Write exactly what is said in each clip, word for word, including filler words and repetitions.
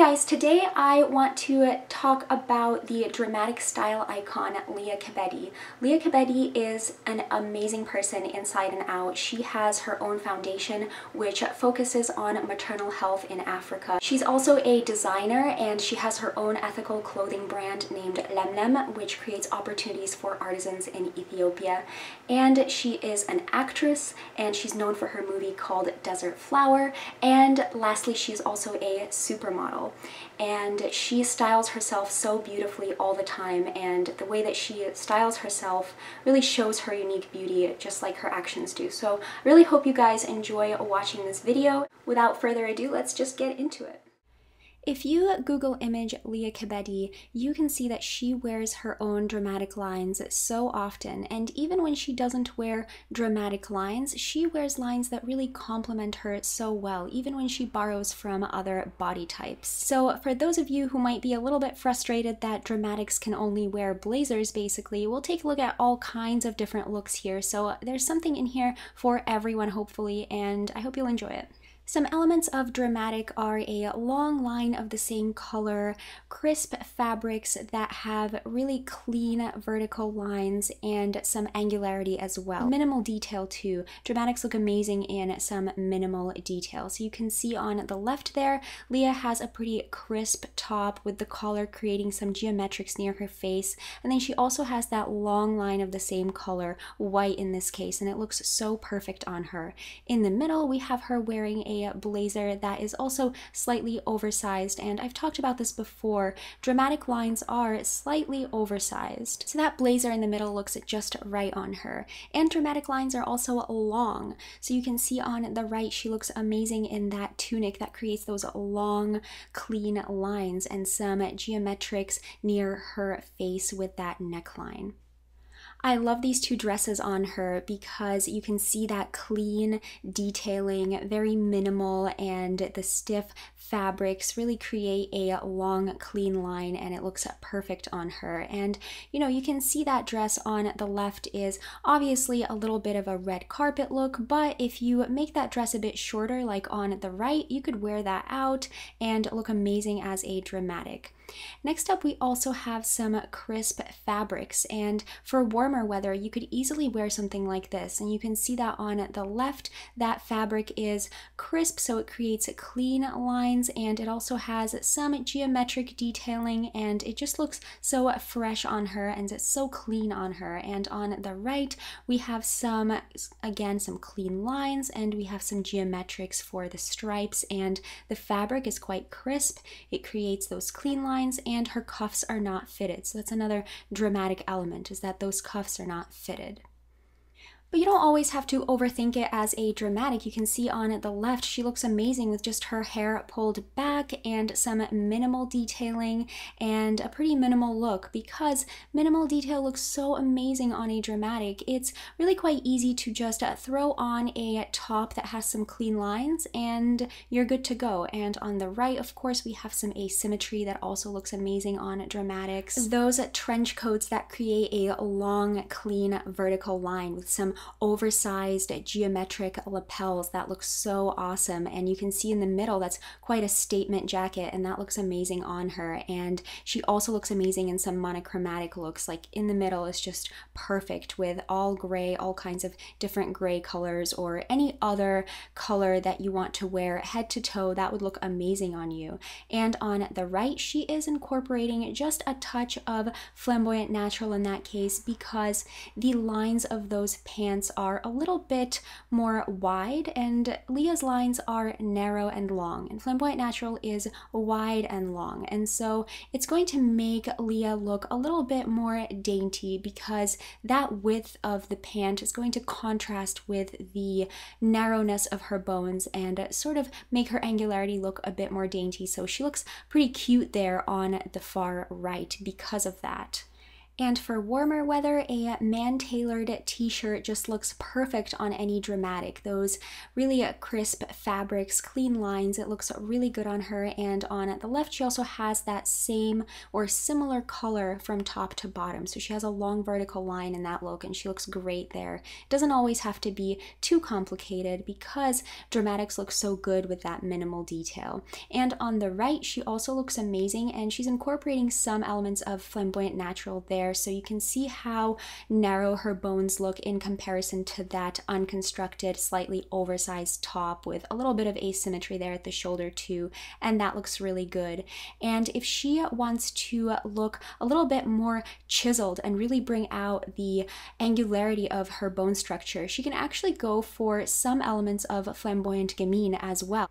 guys, today I want to talk about the dramatic style icon Kibbe. Kibbe is an amazing person inside and out. She has her own foundation which focuses on maternal health in Africa. She's also a designer and she has her own ethical clothing brand named Lemlem, which creates opportunities for artisans in Ethiopia. And she is an actress and she's known for her movie called Desert Flower. And lastly, she's also a supermodel, and she styles herself so beautifully all the time, and the way that she styles herself really shows her unique beauty, just like her actions do. So I really hope you guys enjoy watching this video. Without further ado, let's just get into it. If you Google image Kibbe, you can see that she wears her own dramatic lines so often, and even when she doesn't wear dramatic lines, she wears lines that really complement her so well, even when she borrows from other body types. So for those of you who might be a little bit frustrated that dramatics can only wear blazers, basically, we'll take a look at all kinds of different looks here. So there's something in here for everyone, hopefully, and I hope you'll enjoy it. Some elements of dramatic are a long line of the same color, crisp fabrics that have really clean vertical lines, and some angularity as well. Minimal detail too. Dramatics look amazing in some minimal detail. So you can see on the left there, Leah has a pretty crisp top with the collar creating some geometrics near her face. And then she also has that long line of the same color, white in this case, and it looks so perfect on her. In the middle, we have her wearing a blazer that is also slightly oversized, and I've talked about this before, dramatic lines are slightly oversized, so that blazer in the middle looks just right on her. And dramatic lines are also long, so you can see on the right she looks amazing in that tunic that creates those long clean lines and some geometrics near her face with that neckline. I love these two dresses on her because you can see that clean detailing, very minimal, and the stiff fabrics really create a long, clean line, and it looks perfect on her. And, you know, you can see that dress on the left is obviously a little bit of a red carpet look, but if you make that dress a bit shorter, like on the right, you could wear that out and look amazing as a dramatic. Next up, we also have some crisp fabrics, and for warmer weather, you could easily wear something like this. And you can see that on the left, that fabric is crisp, so it creates clean lines, and it also has some geometric detailing, and it just looks so fresh on her, and it's so clean on her. And on the right, we have some, again, some clean lines, and we have some geometrics for the stripes, and the fabric is quite crisp. It creates those clean lines, and her cuffs are not fitted. So that's another dramatic element, is that those cuffs are not fitted. But you don't always have to overthink it as a dramatic. You can see on the left, she looks amazing with just her hair pulled back and some minimal detailing and a pretty minimal look, because minimal detail looks so amazing on a dramatic. It's really quite easy to just throw on a top that has some clean lines and you're good to go. And on the right, of course, we have some asymmetry that also looks amazing on dramatics. Those trench coats that create a long, clean, vertical line with some oversized geometric lapels that looks so awesome. And you can see in the middle, that's quite a statement jacket, and that looks amazing on her. And she also looks amazing in some monochromatic looks, like in the middle is just perfect with all gray, all kinds of different gray colors, or any other color that you want to wear head to toe, that would look amazing on you. And on the right, she is incorporating just a touch of flamboyant natural in that case, because the lines of those pants are a little bit more wide, and Leah's lines are narrow and long, and flamboyant natural is wide and long, and so it's going to make Leah look a little bit more dainty, because that width of the pant is going to contrast with the narrowness of her bones and sort of make her angularity look a bit more dainty. So she looks pretty cute there on the far right because of that. And for warmer weather, a man-tailored t-shirt just looks perfect on any dramatic. Those really crisp fabrics, clean lines, it looks really good on her. And on the left, she also has that same or similar color from top to bottom. So she has a long vertical line in that look, and she looks great there. It doesn't always have to be too complicated because dramatics look so good with that minimal detail. And on the right, she also looks amazing, and she's incorporating some elements of flamboyant natural there, so you can see how narrow her bones look in comparison to that unconstructed, slightly oversized top with a little bit of asymmetry there at the shoulder too, and that looks really good. And if she wants to look a little bit more chiseled and really bring out the angularity of her bone structure, she can actually go for some elements of flamboyant gamine as well.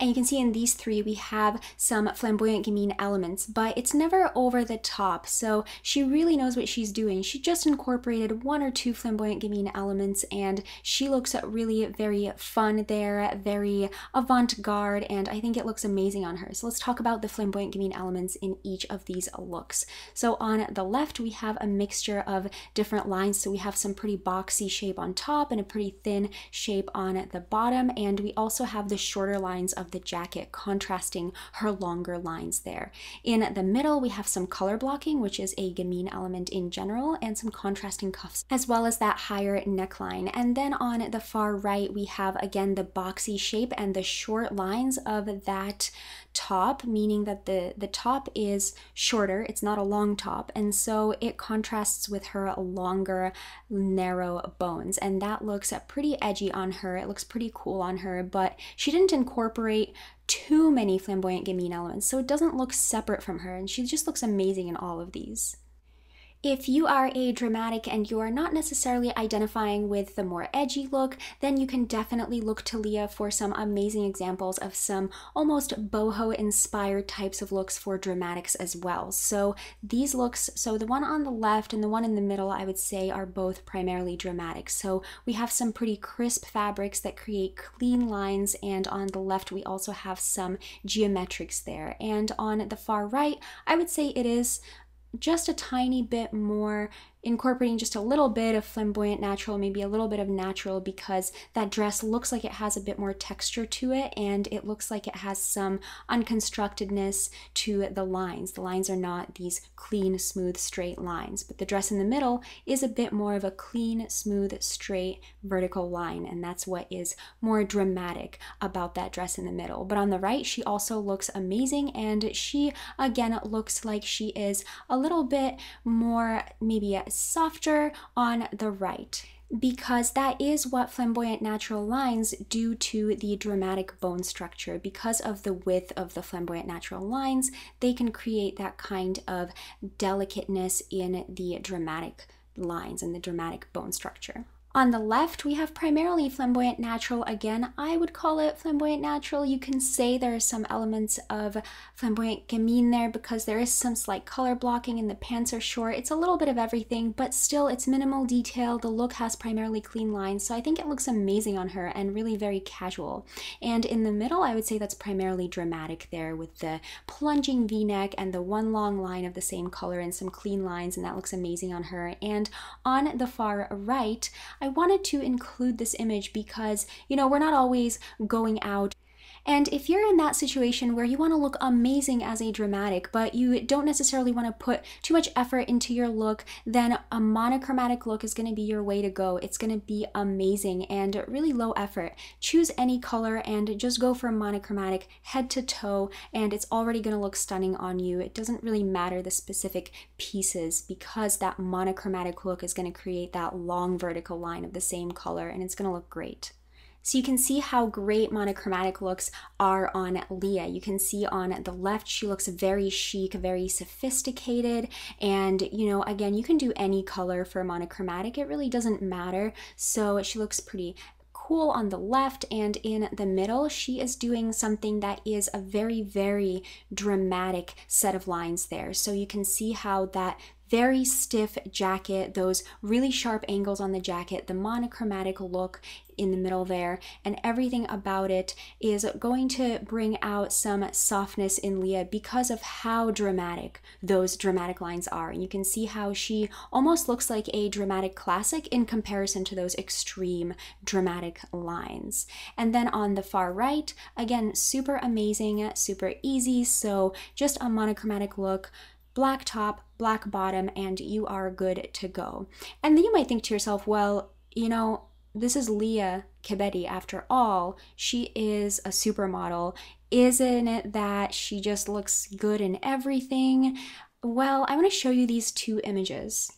And you can see in these three, we have some flamboyant gamine elements, but it's never over the top. So she really knows what she's doing. She just incorporated one or two flamboyant gamine elements, and she looks really very fun there, very avant-garde, and I think it looks amazing on her. So let's talk about the flamboyant gamine elements in each of these looks. So on the left, we have a mixture of different lines. So we have some pretty boxy shape on top and a pretty thin shape on the bottom. And we also have the shorter lines of the jacket contrasting her longer lines there. In the middle, we have some color blocking, which is a gamine element in general, and some contrasting cuffs, as well as that higher neckline. And then on the far right, we have again the boxy shape and the short lines of that top, meaning that the the top is shorter, it's not a long top, and so it contrasts with her longer, narrow bones, and that looks pretty edgy on her. It looks pretty cool on her, but she didn't incorporate too many flamboyant gamine elements, so it doesn't look separate from her, and she just looks amazing in all of these. If you are a dramatic and you are not necessarily identifying with the more edgy look, then you can definitely look to Leah for some amazing examples of some almost boho-inspired types of looks for dramatics as well. So these looks, so the one on the left and the one in the middle, I would say are both primarily dramatics. So we have some pretty crisp fabrics that create clean lines, and on the left we also have some geometrics there. And on the far right, I would say it is just a tiny bit more incorporating just a little bit of flamboyant natural, maybe a little bit of natural, because that dress looks like it has a bit more texture to it, and it looks like it has some unconstructedness to the lines. The lines are not these clean, smooth, straight lines, but the dress in the middle is a bit more of a clean, smooth, straight, vertical line, and that's what is more dramatic about that dress in the middle. But on the right, she also looks amazing, and she, again, looks like she is a little bit more, maybe softer on the right, because that is what flamboyant natural lines do to the dramatic bone structure. Because of the width of the flamboyant natural lines, they can create that kind of delicateness in the dramatic lines and the dramatic bone structure. On the left, we have primarily flamboyant natural. Again, I would call it flamboyant natural. You can say there are some elements of flamboyant gamine there because there is some slight color blocking and the pants are short. It's a little bit of everything, but still it's minimal detail. The look has primarily clean lines, so I think it looks amazing on her and really very casual. And in the middle, I would say that's primarily dramatic there with the plunging V-neck and the one long line of the same color and some clean lines, and that looks amazing on her. And on the far right, I wanted to include this image because, you know, we're not always going out. And if you're in that situation where you want to look amazing as a dramatic, but you don't necessarily want to put too much effort into your look, then a monochromatic look is going to be your way to go. It's going to be amazing and really low effort. Choose any color and just go for a monochromatic head to toe, and it's already going to look stunning on you. It doesn't really matter the specific pieces because that monochromatic look is going to create that long vertical line of the same color, and it's going to look great. So you can see how great monochromatic looks are on Leah. You can see on the left, she looks very chic, very sophisticated. And, you know, again, you can do any color for monochromatic. It really doesn't matter. So she looks pretty cool on the left, and in the middle she is doing something that is a very, very dramatic set of lines there. So you can see how that very stiff jacket, those really sharp angles on the jacket, the monochromatic look in the middle there, and everything about it is going to bring out some softness in Leah because of how dramatic those dramatic lines are. And you can see how she almost looks like a dramatic classic in comparison to those extreme dramatic lines. And then on the far right, again, super amazing, super easy. So just a monochromatic look, black top, black bottom, and you are good to go. And then you might think to yourself, well, you know, this is Leah Kibbe after all. She is a supermodel. Isn't it that she just looks good in everything? Well, I want to show you these two images.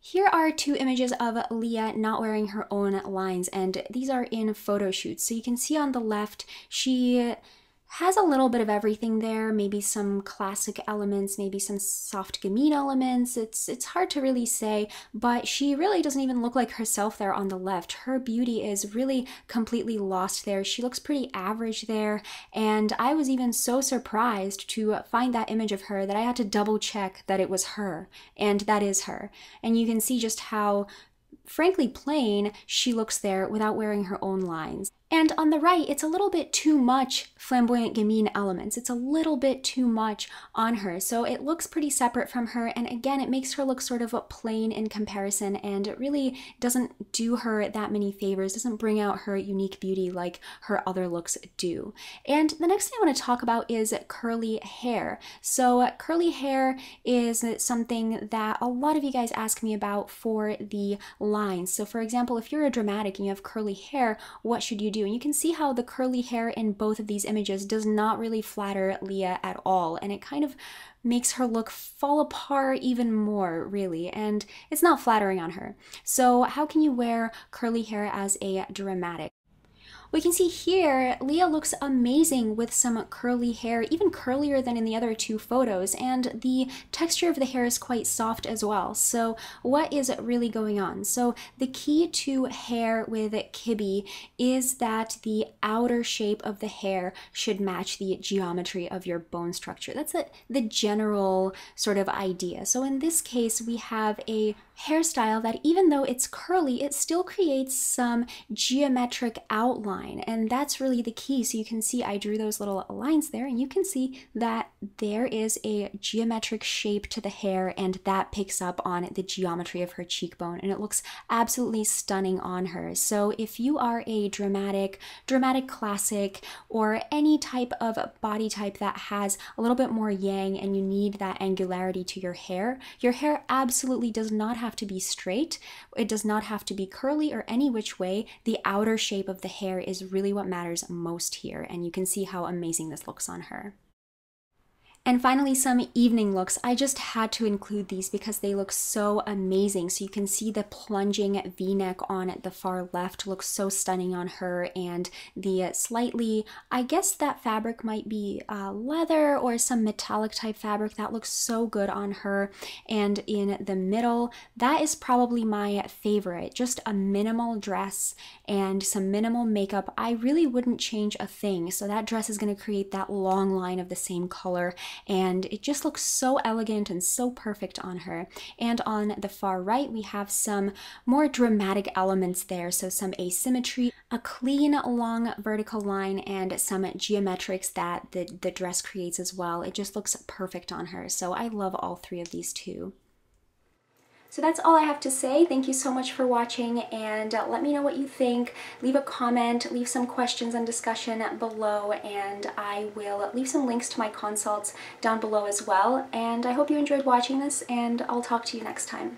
Here are two images of Leah not wearing her own lines, and these are in photo shoots. So you can see on the left, she has a little bit of everything there, maybe some classic elements, maybe some soft gamine elements. It's it's hard to really say, but she really doesn't even look like herself there on the left. Her beauty is really completely lost there. She looks pretty average there, and I was even so surprised to find that image of her that I had to double check that it was her, and that is her. And you can see just how frankly plain she looks there without wearing her own lines. And on the right, it's a little bit too much flamboyant gamine elements. It's a little bit too much on her. So it looks pretty separate from her. And again, it makes her look sort of plain in comparison, and it really doesn't do her that many favors, doesn't bring out her unique beauty like her other looks do. And the next thing I want to talk about is curly hair. So curly hair is something that a lot of you guys ask me about for the lines. So for example, if you're a dramatic and you have curly hair, what should you do? And you can see how the curly hair in both of these images does not really flatter Leah at all, and it kind of makes her look fall apart even more, really, and it's not flattering on her. So how can you wear curly hair as a dramatic? We can see here, Leah looks amazing with some curly hair, even curlier than in the other two photos, and the texture of the hair is quite soft as well. So what is really going on? So the key to hair with Kibbe is that the outer shape of the hair should match the geometry of your bone structure. That's a, the general sort of idea. So in this case, we have a hairstyle that even though it's curly, it still creates some geometric outline. And that's really the key. So you can see I drew those little lines there, and you can see that there is a geometric shape to the hair, and that picks up on the geometry of her cheekbone, and it looks absolutely stunning on her. So if you are a dramatic, dramatic classic, or any type of body type that has a little bit more yang and you need that angularity to your hair, your hair absolutely does not have to be straight. It does not have to be curly or any which way. The outer shape of the hair is really what matters most here, and you can see how amazing this looks on her. And finally, some evening looks. I just had to include these because they look so amazing. So you can see the plunging V-neck on the far left looks so stunning on her, and the slightly, I guess that fabric might be uh, leather or some metallic type fabric. That looks so good on her. And in the middle, that is probably my favorite. Just a minimal dress and some minimal makeup. I really wouldn't change a thing. So that dress is going to create that long line of the same color, and it just looks so elegant and so perfect on her. And on the far right, we have some more dramatic elements there, so some asymmetry, a clean long vertical line, and some geometrics that the, the dress creates as well. It just looks perfect on her, so I love all three of these too. So that's all I have to say. Thank you so much for watching, and uh, let me know what you think. Leave a comment, leave some questions and discussion below, and I will leave some links to my consults down below as well. And I hope you enjoyed watching this, and I'll talk to you next time.